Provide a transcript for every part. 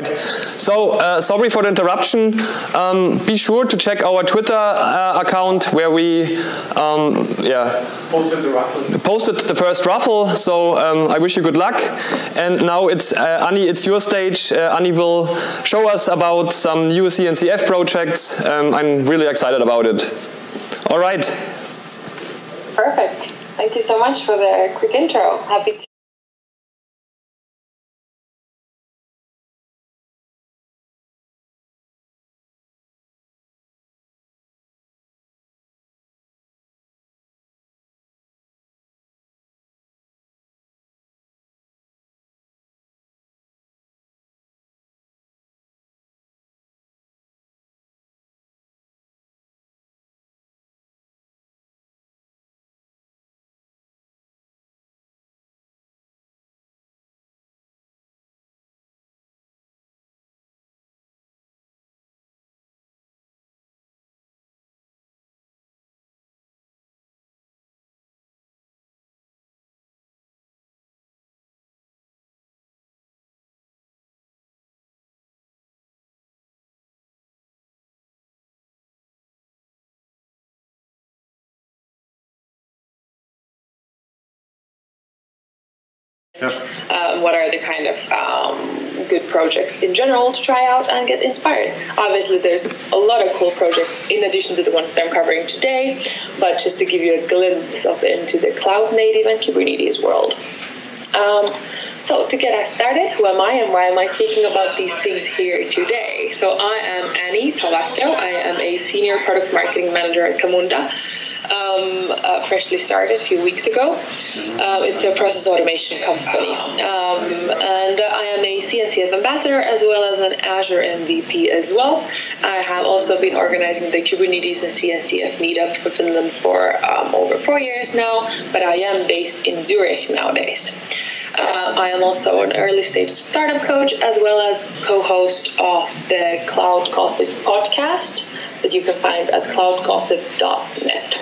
right. So sorry for the interruption. Be sure to check our Twitter account where we posted the first raffle. So I wish you good luck. And now it's Annie, it's your stage. Annie will show us about some new CNCF projects. I'm really excited about it. All right. Perfect. Thank you so much for the quick intro. Happy to. Yeah. What are the kind of good projects in general to try out and get inspired? Obviously, there's a lot of cool projects in addition to the ones that I'm covering today, but just to give you a glimpse of into the cloud native and Kubernetes world. So to get us started, who am I and why am I speaking about these things here today? So I am Annie Talvasto. I am a senior product marketing manager at Camunda. Freshly started a few weeks ago. It's a process automation company. And I am a CNCF ambassador as well as an Azure MVP as well. I have also been organizing the Kubernetes and CNCF meetup for Finland for over 4 years now, but I am based in Zurich nowadays. I am also an early stage startup coach as well as co-host of the Cloud Gossip podcast that you can find at CloudGossip.net.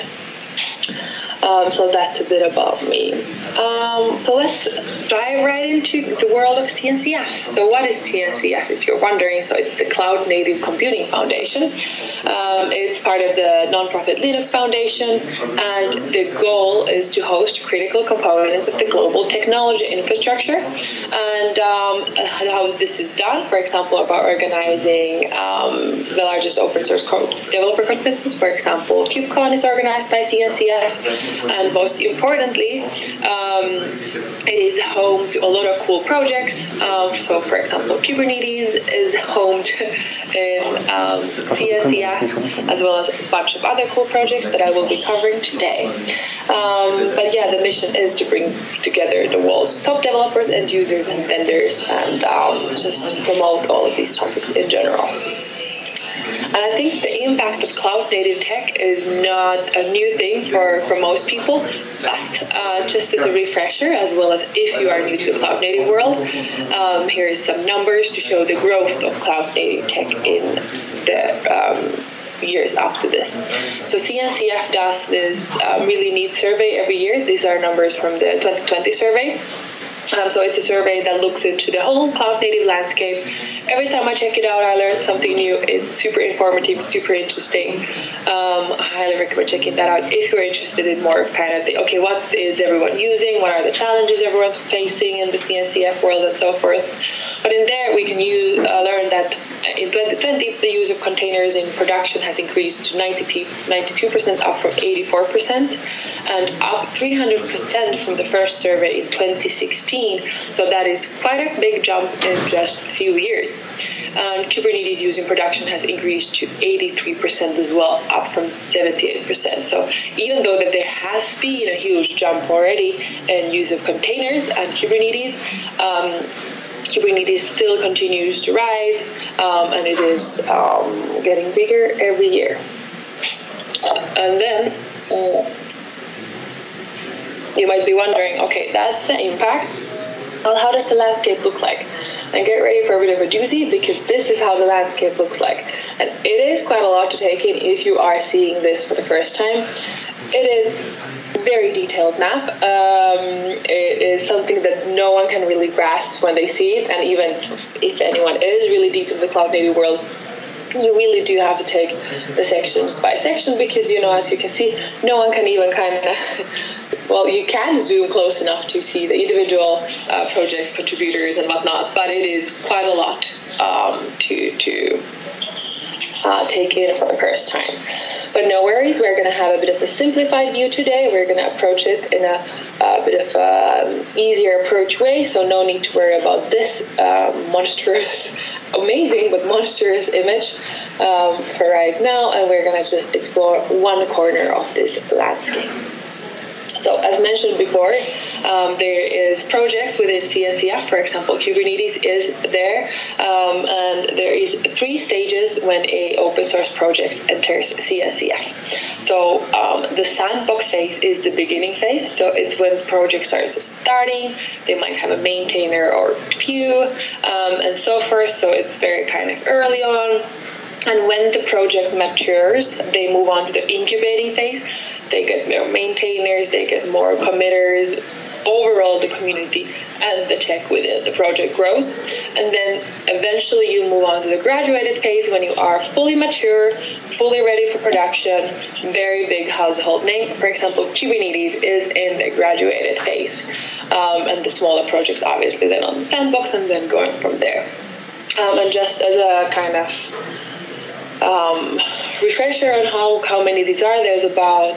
So that's a bit about me. So let's dive right into the world of CNCF. So what is CNCF, if you're wondering? So it's the Cloud Native Computing Foundation. It's part of the nonprofit Linux Foundation, and the goal is to host critical components of the global technology infrastructure. And how this is done, for example, by organizing the largest open source developer conferences. For example, KubeCon is organized by CNCF. And most importantly, it is home to a lot of cool projects. So, for example, Kubernetes is home to CNCF, as well as a bunch of other cool projects that I will be covering today. But yeah, the mission is to bring together the world's top developers and users and vendors and just promote all of these topics in general. And I think the impact of cloud-native tech is not a new thing for most people, but just as a refresher, as well as if you are new to the cloud-native world, here is some numbers to show the growth of cloud-native tech in the years after this. So CNCF does this really neat survey every year. These are numbers from the 2020 survey. So it's a survey that looks into the whole cloud-native landscape. Every time I check it out, I learn something new. It's super informative, super interesting. I highly recommend checking that out if you're interested in more kind of the, okay, what is everyone using? What are the challenges everyone's facing in the CNCF world and so forth? But in there, we can learn that in 2020, the use of containers in production has increased to 92%, up from 84%, and up 300% from the first survey in 2016. So that is quite a big jump in just a few years. Kubernetes use in production has increased to 83% as well, up from 78%. So even though that there has been a huge jump already in use of containers and Kubernetes, Kubernetes still continues to rise, and it is getting bigger every year. And then you might be wondering, okay, that's the impact. Well, how does the landscape look like? And get ready for a bit of a doozy, because this is how the landscape looks like. And it is quite a lot to take in if you are seeing this for the first time. It is very detailed map. It is something that no one can really grasp when they see it, and even if anyone is really deep in the cloud-native world, you really do have to take the sections by section because, you know, as you can see, no one can even kind of, well, you can zoom close enough to see the individual projects, contributors and whatnot, but it is quite a lot to take in for the first time. But no worries, we're going to have a bit of a simplified view today. We're going to approach it in a bit of an easier approach way, so no need to worry about this monstrous, amazing but monstrous image for right now, and we're going to just explore one corner of this landscape. So as mentioned before, there is projects within CNCF, for example, Kubernetes is there, and there is 3 stages when a open source project enters CNCF. So the sandbox phase is the beginning phase, so it's when projects are starting, they might have a maintainer or few, and so forth, so it's very kind of early on. And when the project matures, they move on to the incubating phase. They get more maintainers, they get more committers. Overall, the community and the tech within the project grows. And then eventually you move on to the graduated phase when you are fully mature, fully ready for production, very big household name. For example, Kubernetes is in the graduated phase. And the smaller projects, obviously, then on the sandbox and then going from there. And just as a kind of refresher on how many these are, there's about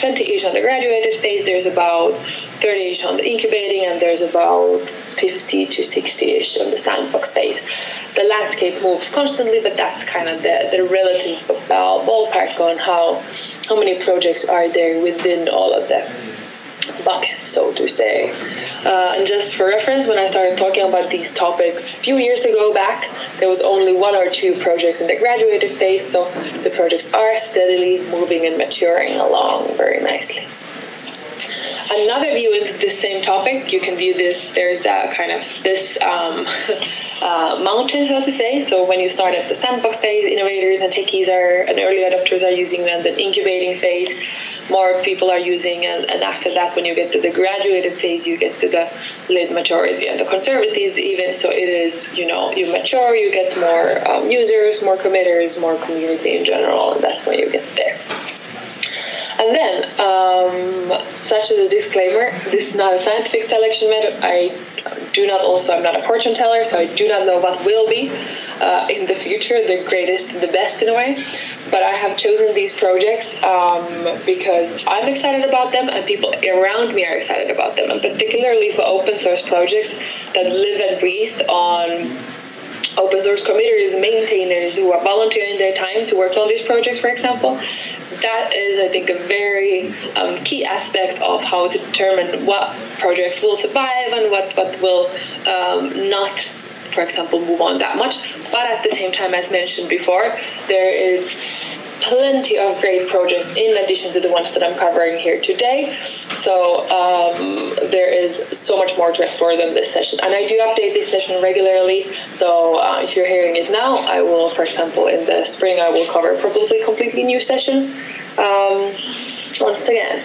20-ish on the graduated phase, there's about 30-ish on the incubating, and there's about 50 to 60-ish on the sandbox phase. The landscape moves constantly, but that's kind of the relative ballpark on how many projects are there within all of them. Buckets, so to say. And just for reference, when I started talking about these topics a few years ago back, there was only 1 or 2 projects in the graduated phase, so the projects are steadily moving and maturing along very nicely. Another view into this same topic, you can view this, there's a kind of this mountain, so to say. So when you start at the sandbox phase, innovators and techies and early adopters are using them, the incubating phase, more people are using, and after that, when you get to the graduated phase, you get to the late majority and the conservatives even. So it is, you know, you mature, you get more users, more committers, more community in general, and that's when you get there. And then, such as a disclaimer, this is not a scientific selection method. I'm not a fortune teller, so I do not know what will be in the future, the greatest, the best in a way. But I have chosen these projects because I'm excited about them and people around me are excited about them. And particularly for open source projects that live and breathe on open source committers, maintainers who are volunteering their time to work on these projects, for example. That is, I think, a very key aspect of how to determine what projects will survive and what will not, for example, move on that much. But at the same time, as mentioned before, there is plenty of great projects in addition to the ones that I'm covering here today. So there is so much more to explore than this session. And I do update this session regularly. So if you're hearing it now, I will, for example, in the spring, I will cover probably completely new sessions once again.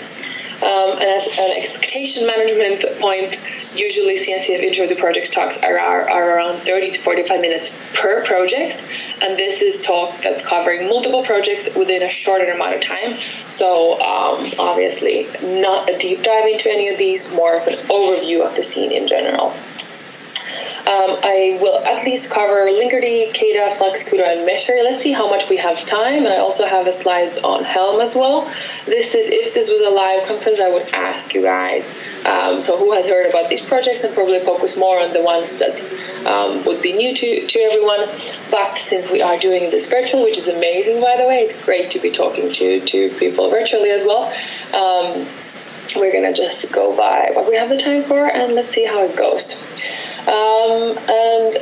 And as an expectation management point, usually CNCF Intro to Projects talks are around 30 to 45 minutes per project. And this is talk that's covering multiple projects within a shorter amount of time. So obviously not a deep dive into any of these, more of an overview of the scene in general. I will at least cover Linkerd, KEDA, Flux, KUDO, and Meshery. Let's see how much we have time. And I also have a slides on Helm as well. If this was a live conference, I would ask you guys, so who has heard about these projects, and probably focus more on the ones that would be new to everyone. But since we are doing this virtual, which is amazing, by the way, it's great to be talking to people virtually as well. We're going to just go by what we have the time for, and let's see how it goes. And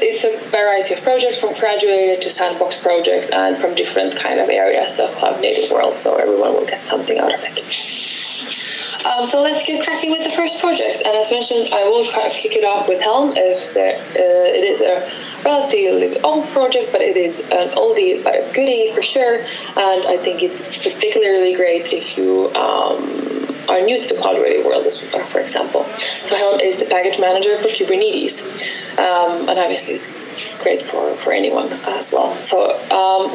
it's a variety of projects, from graduated to sandbox projects, and from different kind of areas of cloud native world, so everyone will get something out of it. So let's get cracking with the first project, and as mentioned, I will kick it off with Helm. It is a relatively old project, but it is an oldie but a goodie for sure, and I think it's particularly great if you are new to the cloud-ready world, for example. So Helm is the package manager for Kubernetes, and obviously it's great for anyone as well. So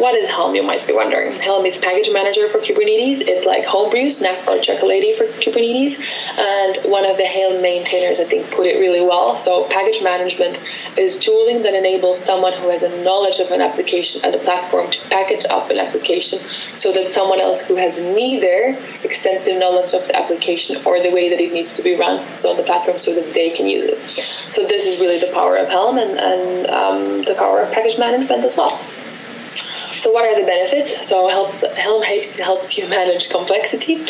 what is Helm, you might be wondering? Helm is package manager for Kubernetes. It's like Homebrew, Snap, or Chocolatey for Kubernetes. And one of the Helm maintainers, I think, put it really well. So package management is tooling that enables someone who has a knowledge of an application and a platform to package up an application so that someone else who has neither extensive knowledge of the application or the way that it needs to be run on the platform so that they can use it. So this is really the power of Helm and the power of package management as well. So what are the benefits? So Helm helps you manage complexity,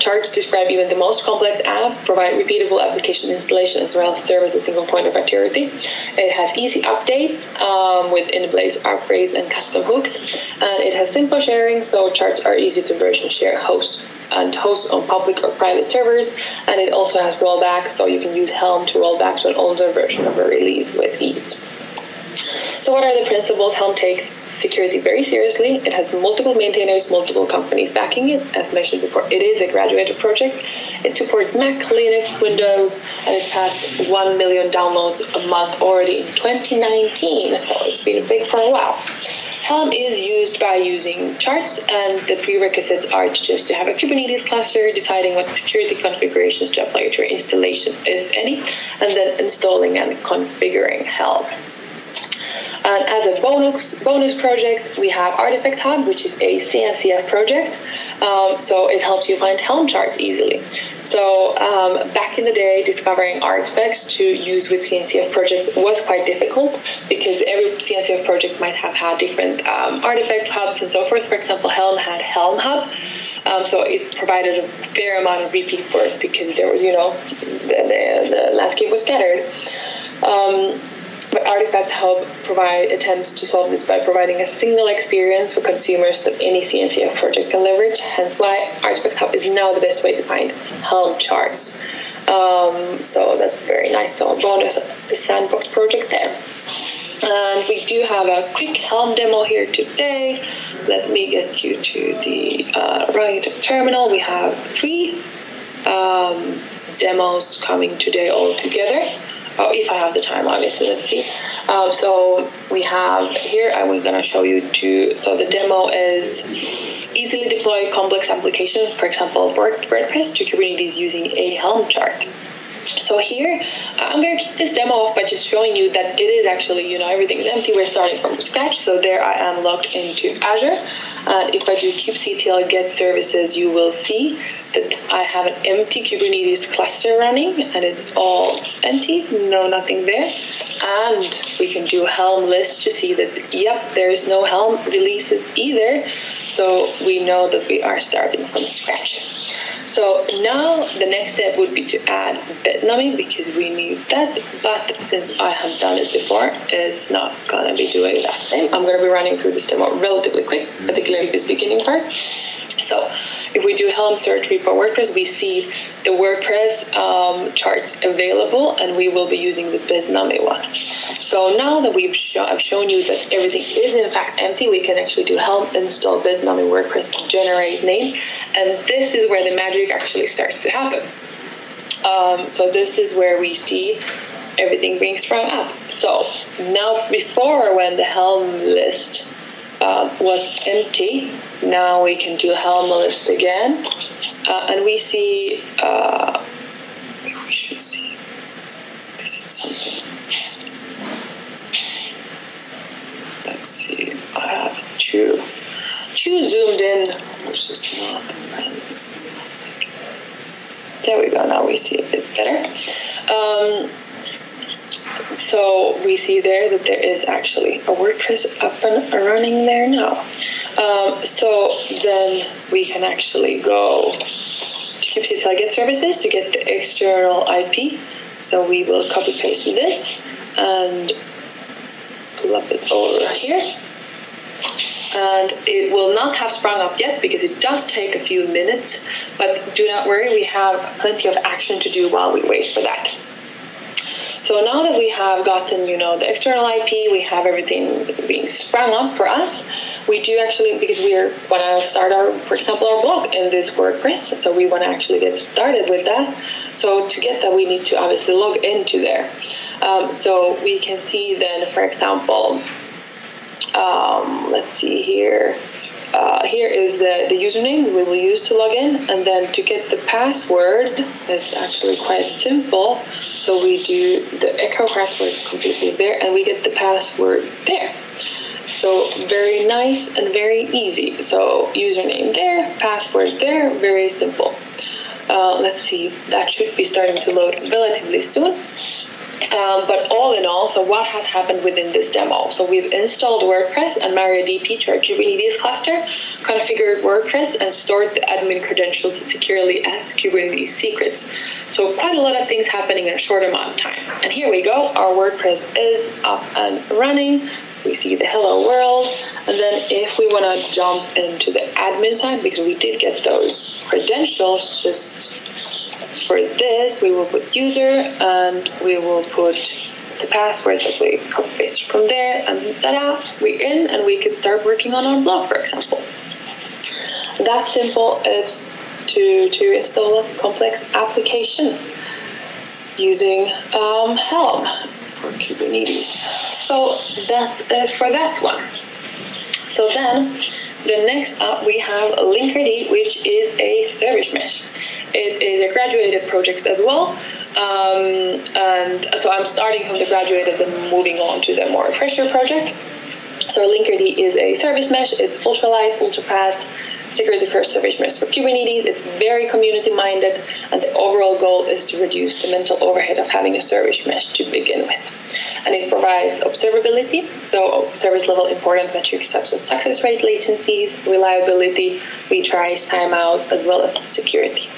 charts describe even the most complex app, provide repeatable application installation as well as serve as a single point of activity. It has easy updates with in-place upgrades and custom hooks, and it has simple sharing, so charts are easy to version share hosts and hosts on public or private servers, and it also has rollback, so you can use Helm to roll back to an older version of a release with ease. So what are the principles? Helm takes security very seriously. It has multiple maintainers, multiple companies backing it. As mentioned before, it is a graduated project. It supports Mac, Linux, Windows, and it's passed 1 million downloads a month already in 2019, so it's been big for a while. Helm is used by using charts, and the prerequisites are just to have a Kubernetes cluster, deciding what security configurations to apply to your installation, if any, and then installing and configuring Helm. And as a bonus project, we have Artifact Hub, which is a CNCF project. So it helps you find Helm charts easily. So back in the day, discovering artifacts to use with CNCF projects was quite difficult because every CNCF project might have had different artifact hubs and so forth. For example, Helm had Helm Hub. So it provided a fair amount of repeat work because there was, the landscape was scattered. But Artifact Hub attempts to solve this by providing a single experience for consumers that any CNCF project can leverage, hence why Artifact Hub is now the best way to find Helm charts. So that's very nice. So a bonus sandbox project there. And we do have a quick Helm demo here today. Let me get you to the right terminal. We have 3 demos coming today all together. Oh, if I have the time, obviously, let's see. So we have here, I was going to show you so the demo is easily deploy complex applications, for example, WordPress to Kubernetes using a Helm chart. So here, I'm going to kick this demo off by just showing you that it is actually, everything's empty. We're starting from scratch. So there I am logged into Azure. And if I do kubectl get services, you will see that I have an empty Kubernetes cluster running, and it's all empty, nothing there. And we can do Helm list to see that, yep, there is no Helm releases either. So we know that we are starting from scratch. So now the next step would be to add Bitnami because we need that, but since I have done it before, it's not going to be doing that same. I'm going to be running through this demo relatively quick, particularly this beginning part. So if we do Helm search repo WordPress, we see the WordPress charts available, and we will be using the Bitnami one. So now that I've shown you that everything is in fact empty, we can actually do Helm install Bitnami WordPress generate name, and this is where the magic actually starts to happen. So this is where we see everything being sprung up. So now before, when the Helm list was empty, now we can do Helm list again, and we see, we should see, is it something? Let's see, I have two zoomed in, which is not there we go, now we see a bit better. So we see there that there is actually a WordPress up and running there now. So then we can actually go to kubectl get services to get the external IP. So we will copy paste this and plop it over here. And it will not have sprung up yet because it does take a few minutes, but do not worry, we have plenty of action to do while we wait for that. So now that we have gotten, the external IP, we have everything being sprung up for us, we do actually, because we want to start our, for example, our blog in this WordPress, so we want to actually get started with that. So to get that, we need to obviously log into there. So we can see then, for example, let's see here. Here is the username we will use to log in, and then to get the password, it's actually quite simple. So we do the echo password completely there, and we get the password there. So very nice and very easy. So username there, password there, very simple. Let's see, that should be starting to load relatively soon. But all in all, so what has happened within this demo? So we've installed WordPress and MariaDB to our Kubernetes cluster, configured WordPress, and stored the admin credentials securely as Kubernetes secrets. So quite a lot of things happening in a short amount of time. And here we go, our WordPress is up and running. We see the hello world, and then if we want to jump into the admin side, because we did get those credentials just for this, we will put user, and we will put the password that we copy pasted from there, and ta-da, we're in, and we could start working on our blog, for example. That simple it's to install a complex application using Helm for Kubernetes. So that's it for that one. So then, the next up we have Linkerd, which is a service mesh. It is a graduated project as well. And so I'm starting from the graduated and moving on to the more fresher project. So Linkerd is a service mesh. It's ultra-light, ultra-fast, security-first service mesh for Kubernetes. It's very community-minded, and the overall goal is to reduce the mental overhead of having a service mesh to begin with. And it provides observability, so service-level important metrics such as success rate, latencies, reliability, retries, timeouts, as well as security.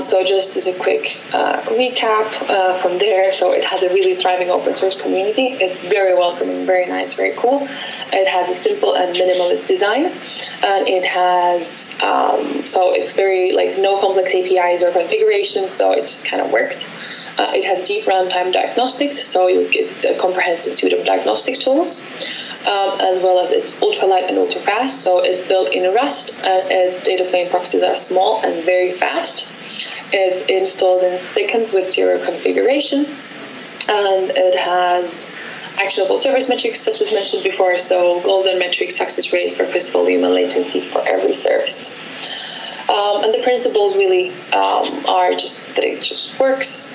So just as a quick recap from there, so it has a really thriving open source community. It's very welcoming, very nice, very cool. It has a simple and minimalist design, and it has so it's very like no complex APIs or configurations, so it just kind of works. It has deep runtime diagnostics, so you get a comprehensive suite of diagnostic tools, as well as it's ultra-light and ultra-fast, so it's built in Rust, and its data plane proxies are small and very fast. It installs in seconds with zero configuration, and it has actionable service metrics, such as mentioned before, so golden metrics, success rates, request volume, and latency for every service. And the principles really are just that it just works.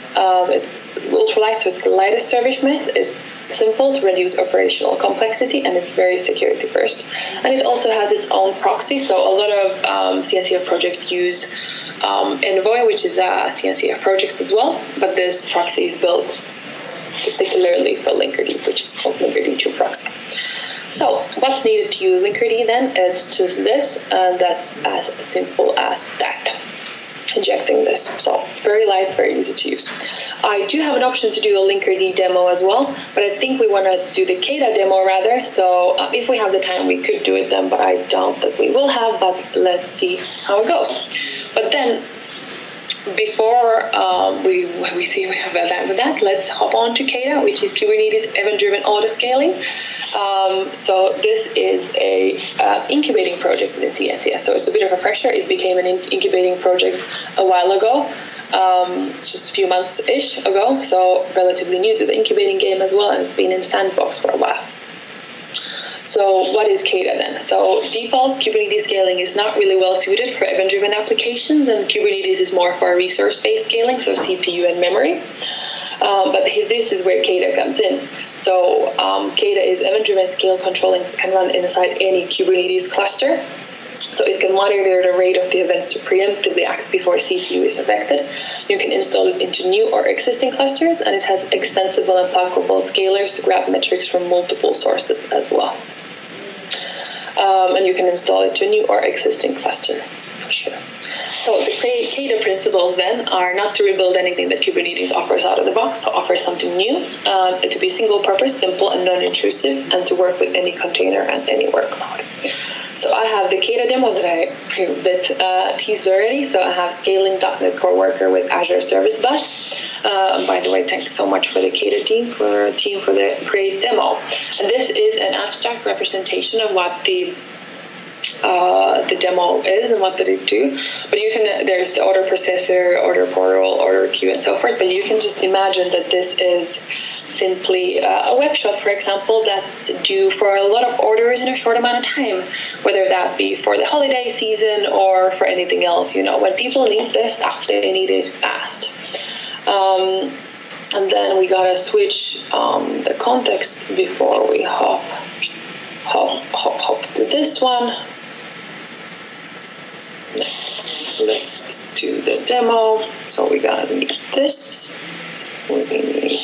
It's ultralight, so it's the lightest service mesh. It's simple to reduce operational complexity, and it's very security first. And it also has its own proxy. So a lot of CNCF projects use Envoy, which is a CNCF project as well. But this proxy is built particularly for Linkerd, which is called Linkerd 2 Proxy. So what's needed to use Linkerd then? It's just this, and that's as simple as that. Injecting this, so very light, very easy to use. I do have an option to do a Linkerd demo as well, but I think we want to do the KEDA demo rather. So if we have the time, we could do it then, but I doubt that we will have. But let's see how it goes. But then, before we see we have a time with that, let's hop on to KEDA, which is Kubernetes Event-Driven Auto-Scaling. So this is a incubating project in CNCF. So it's a bit of a pressure. It became an incubating project a while ago, just a few months-ish ago. So relatively new to the incubating game as well, and it's been in sandbox for a while. So what is KEDA then? So default Kubernetes scaling is not really well suited for event-driven applications, and Kubernetes is more for resource-based scaling, so CPU and memory. But this is where KEDA comes in. So KEDA is event-driven scale controlling that can run inside any Kubernetes cluster. So it can monitor the rate of the events to preemptively act before CPU is affected. You can install it into new or existing clusters, and it has extensible and packable scalers to grab metrics from multiple sources as well. And you can install it to a new or existing cluster, for sure. So the KEDA principles then are not to rebuild anything that Kubernetes offers out of the box, so offer something new, and to be single-purpose, simple, and non-intrusive, and to work with any container and any workload. So I have the KEDA demo that I teased already. So I have scaling .NET Core Worker with Azure Service Bus. By the way, thanks so much for the KEDA team for the great demo. And this is an abstract representation of what the demo is and what they do, but you can, there's the order processor, order portal, order queue, and so forth. But you can just imagine that this is simply a web shop, for example, that's due for a lot of orders in a short amount of time, whether that be for the holiday season or for anything else. You know, when people need their stuff, they need it fast. And then we gotta switch the context before we hop to this one. Let's do the demo. So we gotta need this, we need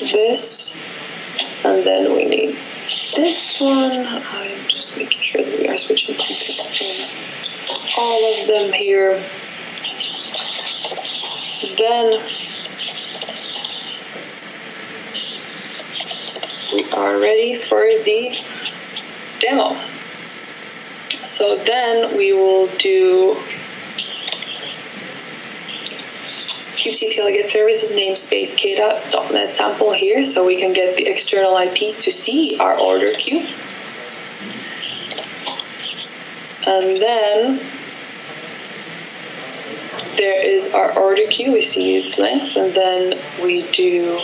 this, and then we need this one. I'm just making sure that we are switching context in all of them here. Then we are ready for the demo. So then we will do kubectl get services namespace KEDA.net sample here, so we can get the external IP to see our order queue. And then there is our order queue, we see its length, and then we do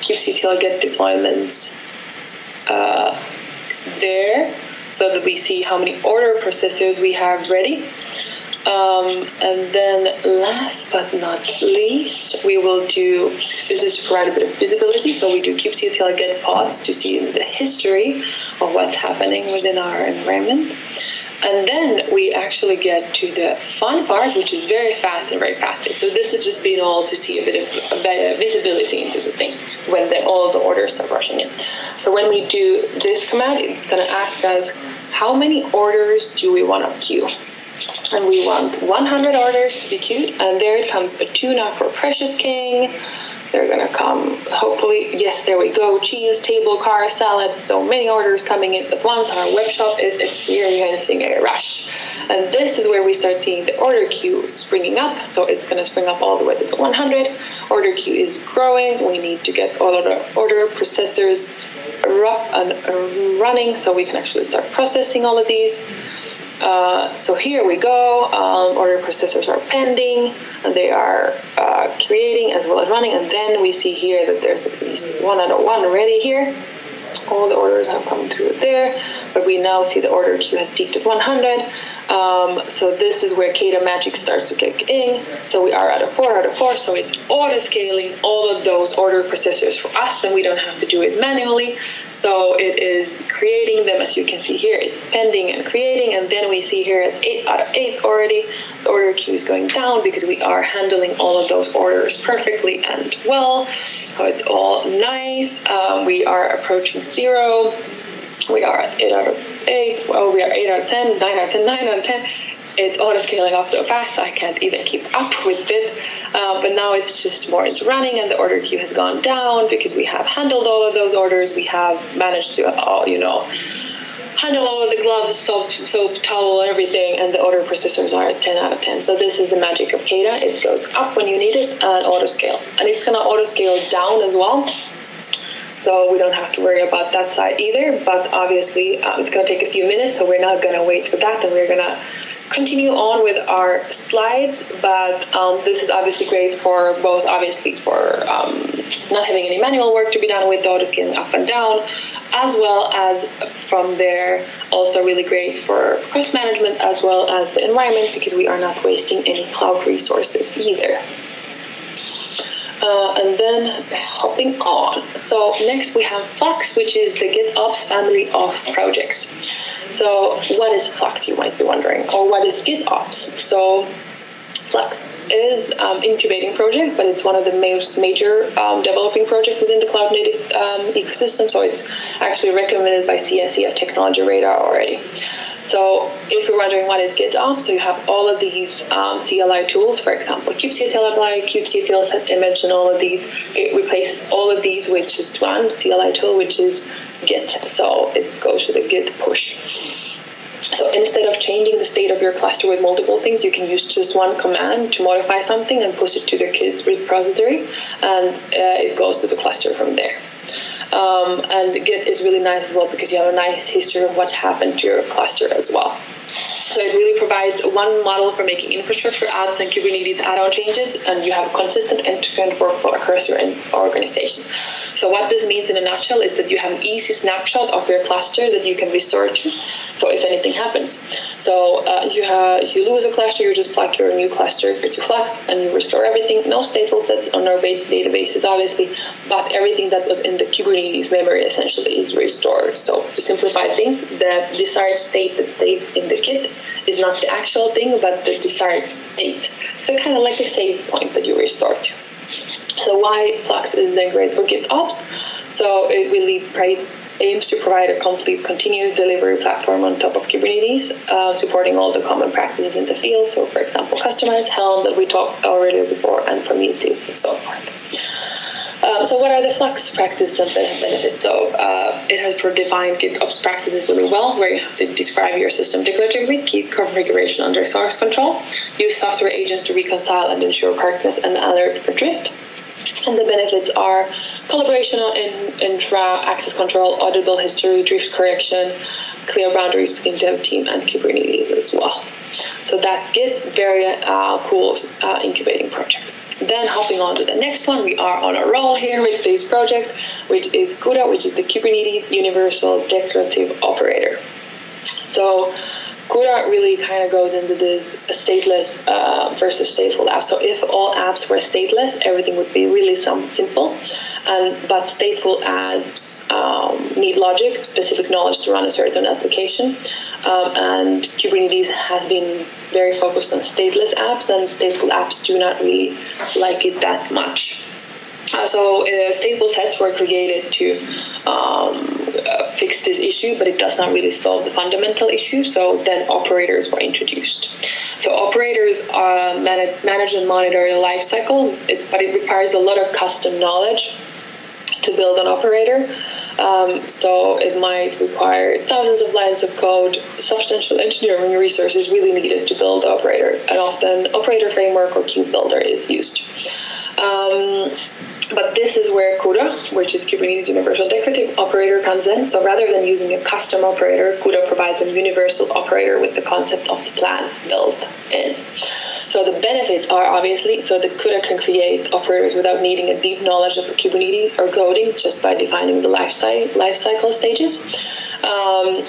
kubectl get deployments there, so that we see how many order processors we have ready. And then last but not least, we will do, this is to provide a bit of visibility, so we do kubectl get pods to see the history of what's happening within our environment. And then we actually get to the fun part, which is very fast and very fast. So this has just been all to see a bit of better visibility into the thing when all the orders start rushing in. So when we do this command, it's going to ask us how many orders do we want to queue. And we want 100 orders to be queued. And there comes a tuna for Precious King. They're going to come, hopefully, yes, there we go, cheese, table, car, salad, so many orders coming in at once. Our web shop is experiencing a rush. And this is where we start seeing the order queue springing up. So it's going to spring up all the way to the 100. Order queue is growing. We need to get all of our order processors up and running so we can actually start processing all of these. So here we go, order processors are pending, and they are creating as well as running, and then we see here that there's at least 101 ready here. All the orders have come through there, but we now see the order queue has peaked at 100. So this is where KEDA magic starts to kick in. So we are out of four, so it's auto-scaling all of those order processors for us, and we don't have to do it manually. So it is creating them, as you can see here, it's pending and creating, and then we see here at 8 out of 8 already, the order queue is going down because we are handling all of those orders perfectly and well. So it's all nice. We are approaching 0. We are at 8 out of 8. Well, we are 8 out of 10, 9 out of 10, 9 out of 10. It's auto scaling up so fast I can't even keep up with it. But now it's just more is running, and the order queue has gone down because we have handled all of those orders. We have managed to handle all of the gloves, soap, towel, everything, and the order processors are at 10 out of 10. So this is the magic of KEDA. It goes up when you need it and auto scales, and it's going to auto scale down as well. So we don't have to worry about that side either, but obviously it's going to take a few minutes, so we're not going to wait for that, and we're going to continue on with our slides. But this is obviously great for both, obviously for not having any manual work to be done with auto scaling up and down, as well as from there also really great for cost management as well as the environment, because we are not wasting any cloud resources either. And then hopping on. So next we have Flux, which is the GitOps family of projects. So what is Flux, you might be wondering, or what is GitOps? So Flux is incubating project, but it's one of the most major developing projects within the cloud native ecosystem. So it's actually recommended by CNCF Technology Radar already. So if you're wondering what is GitOps, so you have all of these CLI tools, for example, kubectl apply, kubectl set image, and all of these. It replaces all of these with just one CLI tool, which is Git. So it goes to the Git push. So instead of changing the state of your cluster with multiple things, you can use just one command to modify something and push it to the KID repository, and it goes to the cluster from there. And Git is really nice as well because you have a nice history of what's happened to your cluster as well. So it really provides one model for making infrastructure apps and Kubernetes add-on changes, and you have consistent end-to-end workflow across your organization. So what this means in a nutshell is that you have an easy snapshot of your cluster that you can restore to, so if anything happens. So you lose a cluster, you just plug your new cluster to Flux, and you restore everything. No stateful sets on our databases, obviously, but everything that was in the Kubernetes memory essentially is restored. So to simplify things, the desired state that stayed in the KID is not the actual thing, but the desired state. So kind of like a save point that you restore to. So why Flux is then great for GitOps? So it really aims to provide a complete continuous delivery platform on top of Kubernetes, supporting all the common practices in the field. So for example, customized Helm that we talked already before, and Prometheus and so forth. So what are the Flux practices and benefits? So it has defined GitOps practices really well, where you have to describe your system declaratively, keep configuration under source control, use software agents to reconcile and ensure correctness and alert drift. And the benefits are collaboration in infra, access control, auditable history, drift correction, clear boundaries between dev team and Kubernetes as well. So that's Git, very cool incubating project. Then hopping on to the next one, we are on a roll here with this project, which is KUDO, which is the Kubernetes Universal Declarative Operator. So KUDO really kind of goes into this stateless versus stateful app. So if all apps were stateless, everything would be really simple. But stateful apps need logic, specific knowledge to run a certain application. And Kubernetes has been very focused on stateless apps, and stateful apps do not really like it that much. So stateful sets were created to fix this issue, but it does not really solve the fundamental issue. So then operators were introduced. So operators manage and monitor your lifecycle, but it requires a lot of custom knowledge to build an operator. So it might require thousands of lines of code, substantial engineering resources really needed to build the operator, and often operator framework or cube builder is used. But this is where KUDO, which is Kubernetes Universal Declarative Operator, comes in. So rather than using a custom operator, KUDO provides a universal operator with the concept of the plans built in. So the benefits are obviously, so the KUDO can create operators without needing a deep knowledge of Kubernetes or coding, just by defining the lifecycle stages.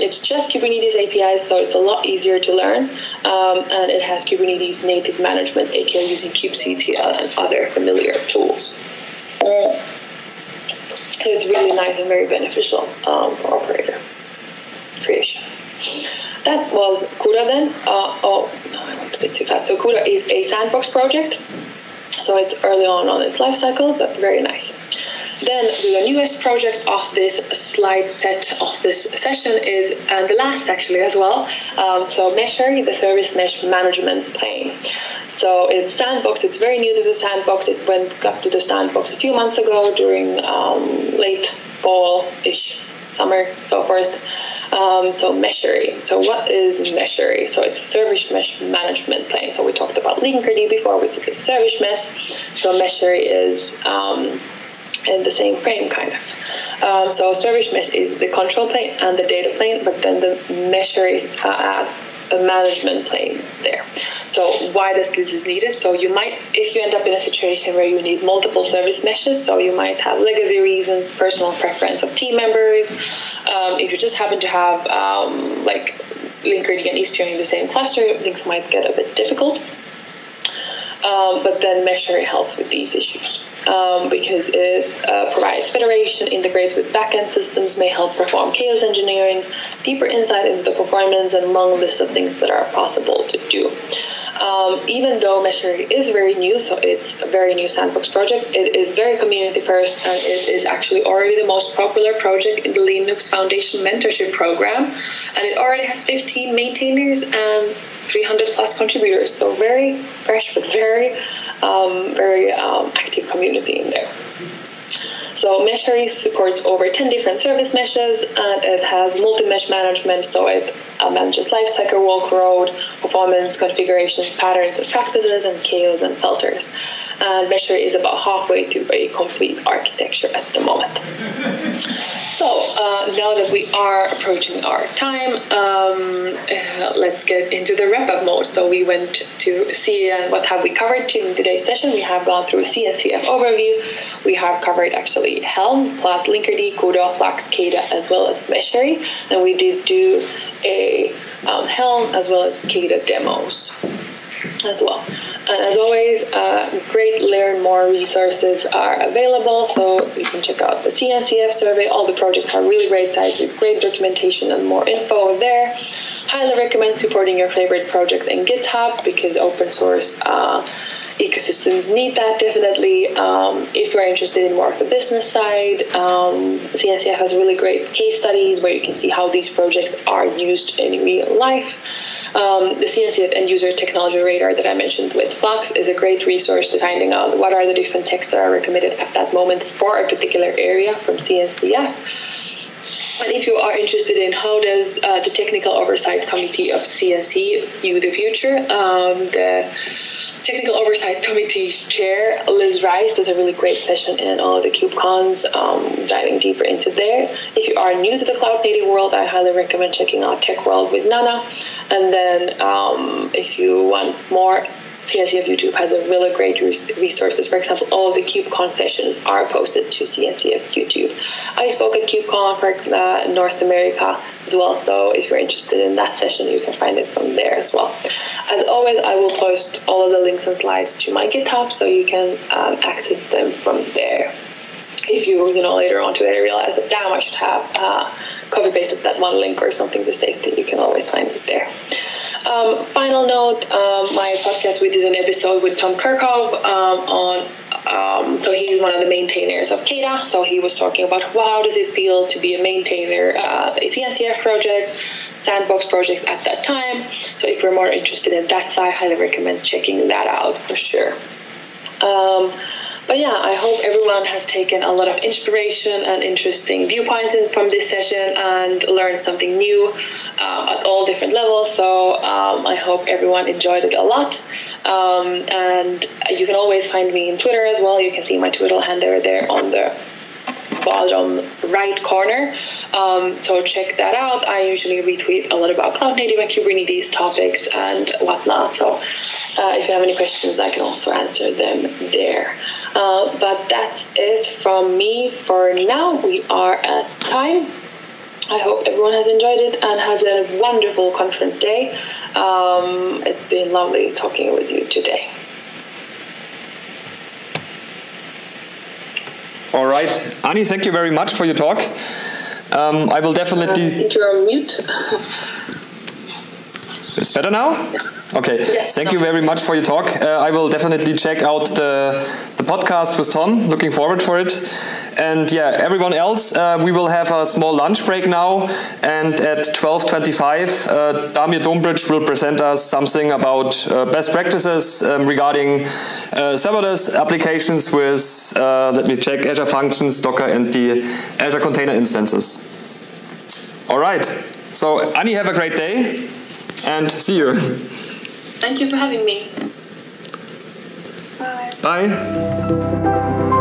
It's just Kubernetes APIs, so it's a lot easier to learn, and it has Kubernetes native management, aka using kubectl and other familiar tools. So it's really nice and very beneficial for operator creation. That was KUDO then. I went a bit too fast. So KUDO is a sandbox project. So it's early on its life cycle, but very nice. Then the newest project of this slide set of this session is, and the last actually as well, so Meshery, the service mesh management plane. So it's sandbox, it's very new to the sandbox. It went up to the sandbox a few months ago during late fall-ish, summer, so forth. So Meshery. So what is Meshery? So it's service mesh management plane. So we talked about Linkerd before, which is a service mesh. So Meshery is in the same frame, kind of. So service mesh is the control plane and the data plane, but then the Meshery adds a management plane there. So why this is needed? So you might, if you end up in a situation where you need multiple service meshes, so you might have legacy reasons, personal preference of team members. If you just happen to have like Linkerd and Istio in the same cluster, things might get a bit difficult. But then Meshery helps with these issues because it provides federation, integrates with backend systems, may help perform chaos engineering, deeper insight into the performance, and long list of things that are possible to do. Even though Meshery is very new, so it's a very new sandbox project, it is very community first, and it is actually already the most popular project in the Linux Foundation mentorship program, and it already has 15 maintainers and 300 plus contributors, so very fresh but very active community in there. So Meshery supports over 10 different service meshes, and it has multi-mesh management, so it manages lifecycle, workload, performance, configurations, patterns and practices, and queues and filters. And Meshery is about halfway to a complete architecture at the moment. So now that we are approaching our time, let's get into the wrap-up mode. So we went to see what have we covered in today's session. We have gone through a CNCF overview. We have covered actually Helm plus Linkerd, KUDO, Flux, KEDA, as well as Meshery. And we did do a Helm as well as KEDA demos as well. And as always, great Learn More resources are available, so you can check out the CNCF survey. All the projects are really great sites with great documentation and more info there. Highly recommend supporting your favorite project in GitHub, because open source ecosystems need that, definitely. If you're interested in more of the business side, CNCF has really great case studies where you can see how these projects are used in real life. The CNCF End User Technology Radar that I mentioned with Flux is a great resource to finding out what are the different techs that are recommended at that moment for a particular area from CNCF. And if you are interested in how does the Technical Oversight Committee of CNC view the future, the Technical Oversight Committee's chair, Liz Rice, does a really great session in all of the KubeCons, diving deeper into there. If you are new to the cloud-native world, I highly recommend checking out Tech World with Nana. And then if you want more, CNCF YouTube has a really great resources. For example, all of the KubeCon sessions are posted to CNCF YouTube. I spoke at KubeCon for North America as well, so if you're interested in that session, you can find it from there as well. As always, I will post all of the links and slides to my GitHub, so you can access them from there. If you later on today realize that, damn, I should have copy-pasted that one link or something to save it, you can always find it there. Final note, my podcast, we did an episode with Tom Kirchhoff so he's one of the maintainers of KEDA, so he was talking about how does it feel to be a maintainer, the CNCF project, sandbox projects at that time. So if you're more interested in that side, I highly recommend checking that out for sure. But yeah, I hope everyone has taken a lot of inspiration and interesting viewpoints from this session and learned something new at all different levels. So I hope everyone enjoyed it a lot. And you can always find me on Twitter as well. You can see my Twitter handle there on the bottom right corner. So check that out. I usually retweet a lot about cloud native and Kubernetes topics and whatnot. So if you have any questions, I can also answer them there. But that's it from me for now. We are at time. I hope everyone has enjoyed it and has a wonderful conference day. It's been lovely talking with you today. All right, Annie, thank you very much for your talk. I will definitely... I think you're on mute. It's better now? Okay, yes, thank you very much for your talk. I will definitely check out the podcast with Tom, looking forward for it. And yeah, everyone else, we will have a small lunch break now, and at 12:25, Damir Dombrich will present us something about best practices regarding serverless applications with, let me check, Azure Functions, Docker, and the Azure Container Instances. All right, so Annie, have a great day. And see you. Thank you for having me. Bye. Bye.